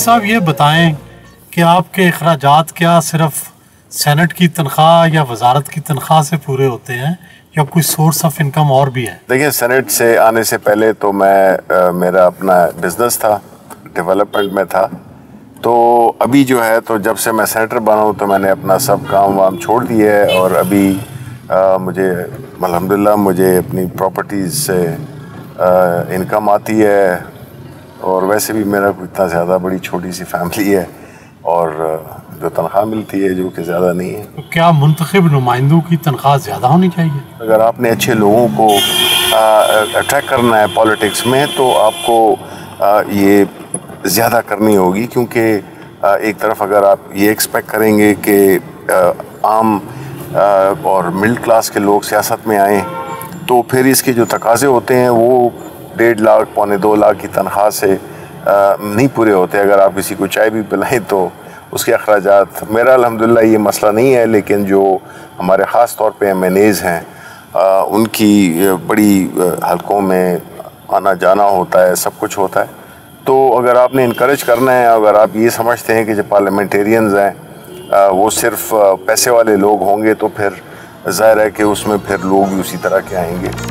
साहब ये बताएं कि आपके अखराजात क्या सिर्फ सेनेट की तनख्वाह या वजारत की तनख्वाह से पूरे होते हैं या कोई सोर्स ऑफ इनकम और भी है? देखिए, सेनेट से आने से पहले तो मैं मेरा अपना बिजनेस था, डेवलपमेंट में था। तो अभी जो है तो जब से मैं सेनेटर बना हूँ तो मैंने अपना सब काम वाम छोड़ दिया है और अभी मुझे अल्हम्दुलिल्लाह मुझे अपनी प्रॉपर्टीज़ से इनकम आती है और वैसे भी मेरा इतना ज़्यादा बड़ी छोटी सी फैमिली है और जो तनख्वाह मिलती है जो कि ज़्यादा नहीं है। तो क्या मुंतखब नुमाइंदों की तनख्वाह ज़्यादा होनी चाहिए? अगर आपने अच्छे लोगों को अट्रैक्ट करना है पॉलिटिक्स में तो आपको ये ज़्यादा करनी होगी, क्योंकि एक तरफ अगर आप ये एक्सपेक्ट करेंगे कि आम और मिडिल क्लास के लोग सियासत में आएँ तो फिर इसके जो तकाजे होते हैं वो 1.5 लाख 1.25 लाख की तनख्वाह से नहीं पूरे होते। अगर आप किसी को चाय भी पिलाएं तो उसके अखराजात, मेरा अल्हम्दुलिल्लाह ये मसला नहीं है, लेकिन जो हमारे ख़ास तौर पे MNAs हैं उनकी बड़ी हलकों में आना जाना होता है, सब कुछ होता है। तो अगर आपने इनकरेज करना है, अगर आप ये समझते हैं कि जो पार्लियामेंटेरियंस हैं वो सिर्फ पैसे वाले लोग होंगे तो फिर ज़ाहिर है कि उसमें फिर लोग भी उसी तरह के आएंगे।